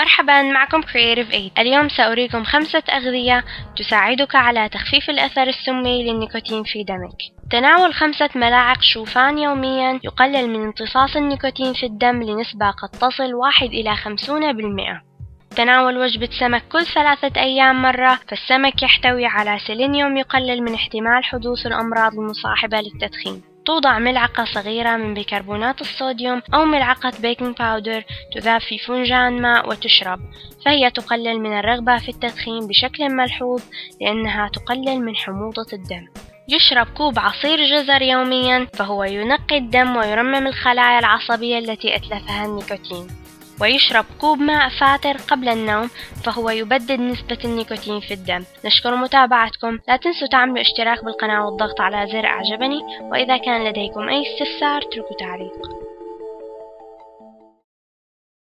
مرحبا معكم كريتيف ايد. اليوم سأريكم 5 أغذية تساعدك على تخفيف الأثر السمي للنيكوتين في دمك. تناول 5 ملاعق شوفان يوميا يقلل من امتصاص النيكوتين في الدم لنسبة قد تصل 1 إلى 50%. تناول وجبة سمك كل 3 أيام مرة، فالسمك يحتوي على سيلينيوم يقلل من احتمال حدوث الأمراض المصاحبة للتدخين. توضع ملعقة صغيرة من بيكربونات الصوديوم أو ملعقة بيكنج باودر تذاب في فنجان ماء وتشرب، فهي تقلل من الرغبة في التدخين بشكل ملحوظ لأنها تقلل من حموضة الدم. يشرب كوب عصير جزر يوميا، فهو ينقي الدم ويرمم الخلايا العصبية التي أتلفها النيكوتين. ويشرب كوب ماء فاتر قبل النوم، فهو يبدد نسبة النيكوتين في الدم. نشكر متابعتكم، لا تنسوا تعملوا اشتراك بالقناة والضغط على زر أعجبني، وإذا كان لديكم أي استفسار اتركوا تعليق.